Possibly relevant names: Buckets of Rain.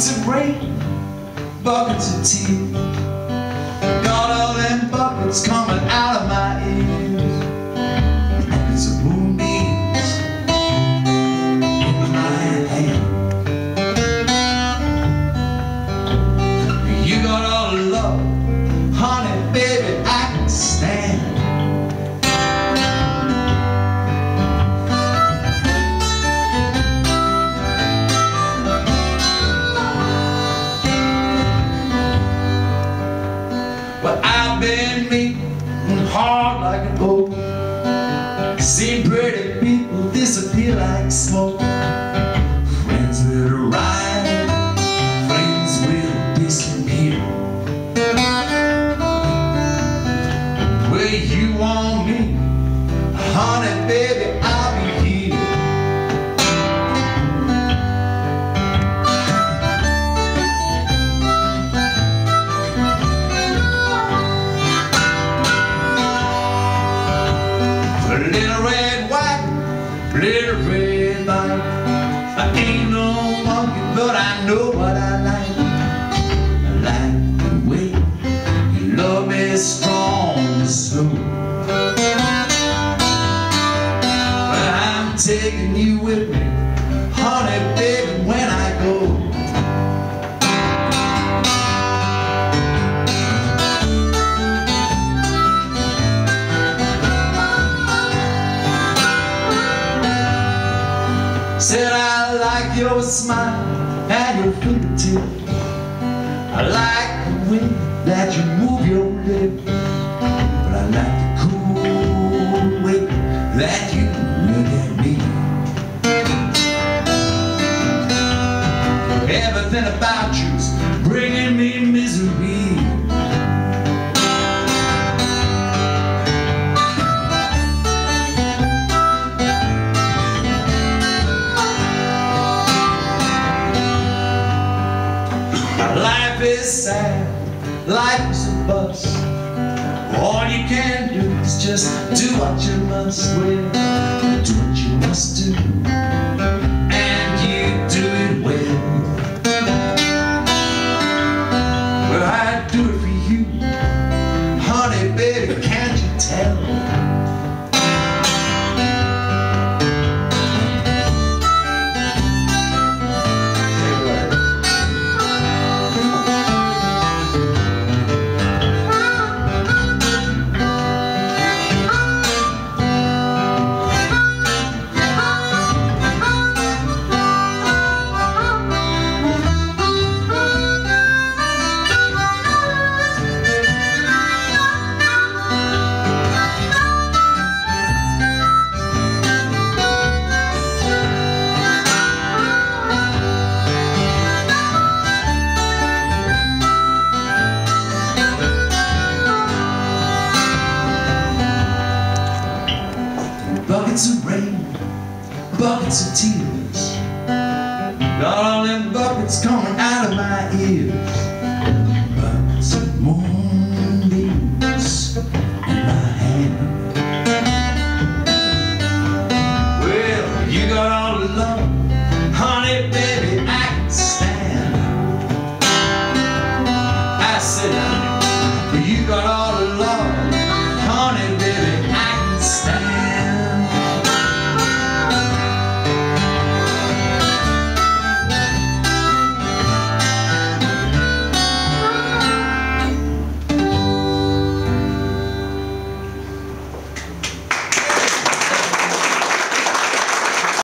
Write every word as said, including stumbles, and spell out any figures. buckets of rain, buckets of tears. Got all them buckets coming out of my ears. And it's a moonbeams in my hand. You got all the love, honey, baby, I can stand. I've been meeting hard like an oak. Seen pretty people disappear like smoke. Friends will arrive, friends will disappear. Where you want me, honey, baby, I'll be here. Little red wagon, little red bike. I ain't no monkey, but I know what I like. I like the way you love me strong and slow. Well, I'm taking you with me, honey, baby, when I go. Said I like your smile and your fingertip. I like the way that you move your lips. But I like the cool way that you look at me. Everything about you's bringing me misery. Life is sad, life is a bust. All you can do is just do what you must. Well, do what you must do, and you do it well. Well, I do it for you, honey, baby, can't you tell? Buckets of rain, buckets of tears. Got all them buckets coming out of my ears. Buckets of moonbeams in my hand. Well, you got all the love,